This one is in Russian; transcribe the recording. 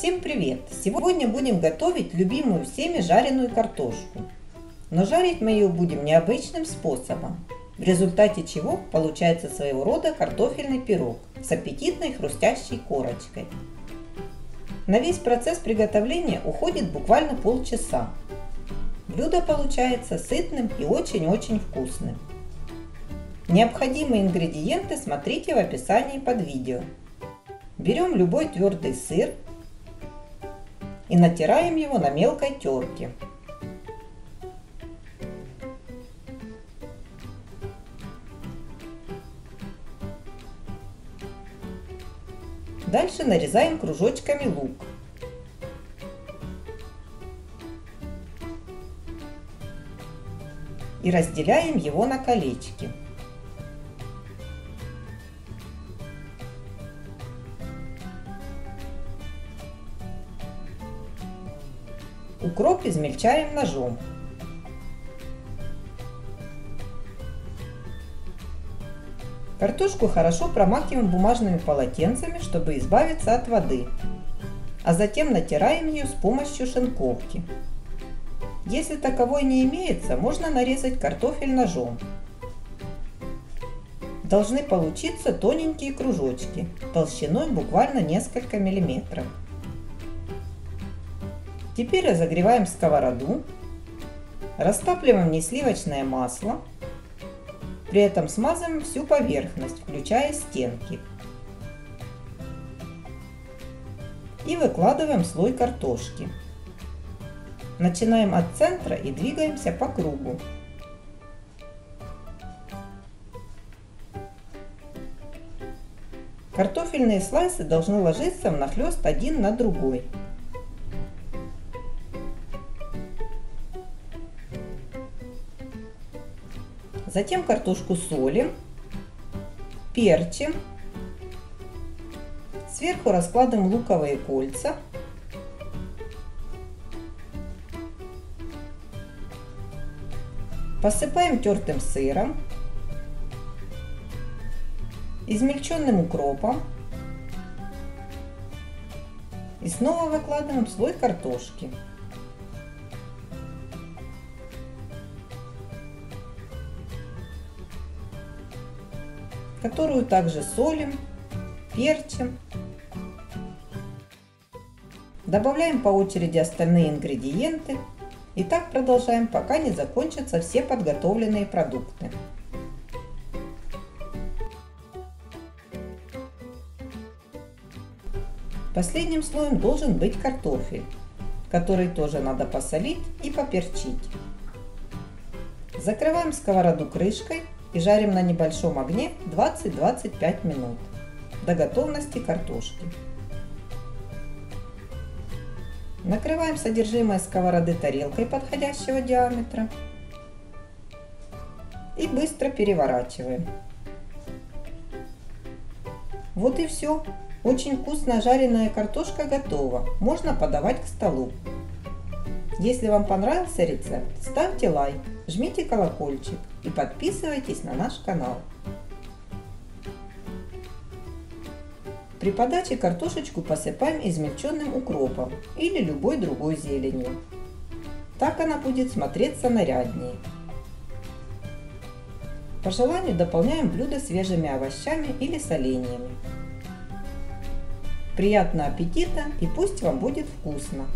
Всем привет! Сегодня будем готовить любимую всеми жареную картошку. Но жарить мы ее будем необычным способом, в результате чего получается своего рода картофельный пирог с аппетитной хрустящей корочкой. На весь процесс приготовления уходит буквально полчаса. Блюдо получается сытным и очень-очень вкусным. Необходимые ингредиенты смотрите в описании под видео. Берем любой твердый сыр и натираем его на мелкой терке. Дальше нарезаем кружочками лук. И разделяем его на колечки. Укроп измельчаем ножом. Картошку хорошо промакиваем бумажными полотенцами, чтобы избавиться от воды, а затем натираем ее с помощью шинковки. Если таковой не имеется, можно нарезать картофель ножом. Должны получиться тоненькие кружочки, толщиной буквально несколько миллиметров. Теперь разогреваем сковороду, растапливаем несливочное масло, при этом смазываем всю поверхность, включая стенки, и выкладываем слой картошки. Начинаем от центра и двигаемся по кругу. Картофельные слайсы должны ложиться внахлёст один на другой. Затем картошку солим, перчим, сверху раскладываем луковые кольца . Посыпаем тертым сыром, измельченным укропом и снова выкладываем слой картошки. Которую также солим, перчим. Добавляем по очереди остальные ингредиенты. И так продолжаем, пока не закончатся все подготовленные продукты. Последним слоем должен быть картофель, который тоже надо посолить и поперчить. Закрываем сковороду крышкой и жарим на небольшом огне 20-25 минут до готовности картошки. Накрываем содержимое сковороды тарелкой подходящего диаметра и быстро переворачиваем. Вот и все. Очень вкусно жареная картошка готова. Можно подавать к столу. Если вам понравился рецепт, ставьте лайк, жмите колокольчик и подписывайтесь на наш канал. При подаче картошечку посыпаем измельченным укропом или любой другой зеленью. Так она будет смотреться наряднее. По желанию дополняем блюдо свежими овощами или соленьями. Приятного аппетита и пусть вам будет вкусно!